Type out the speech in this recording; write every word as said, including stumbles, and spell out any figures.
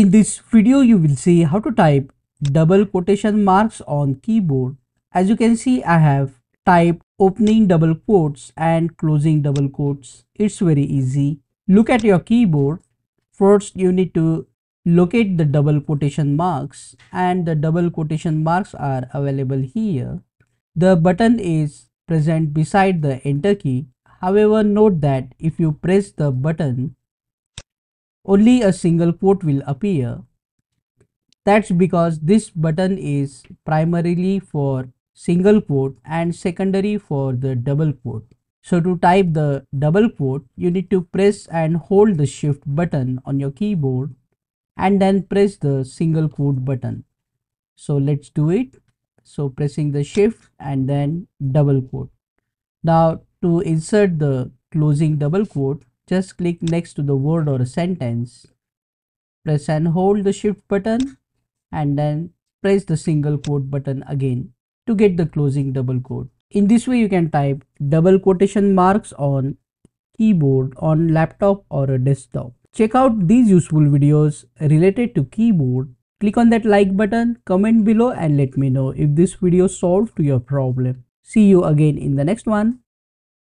In this video, you will see how to type double quotation marks on keyboard. As you can see, I have typed opening double quotes and closing double quotes. It's very easy. Look at your keyboard. First, you need to locate the double quotation marks, and the double quotation marks are available here. The button is present beside the Enter key. However, note that if you press the button, only a single quote will appear. That's because this button is primarily for single quote and secondary for the double quote. So to type the double quote, you need to press and hold the Shift button on your keyboard and then press the single quote button. So let's do it. So pressing the Shift and then double quote. Now to insert the closing double quote, just click next to the word or a sentence, press and hold the Shift button and then press the single quote button again to get the closing double quote. In this way, you can type double quotation marks on keyboard on laptop or a desktop. Check out these useful videos related to keyboard. Click on that like button, comment below and let me know if this video solved to your problem. See you again in the next one.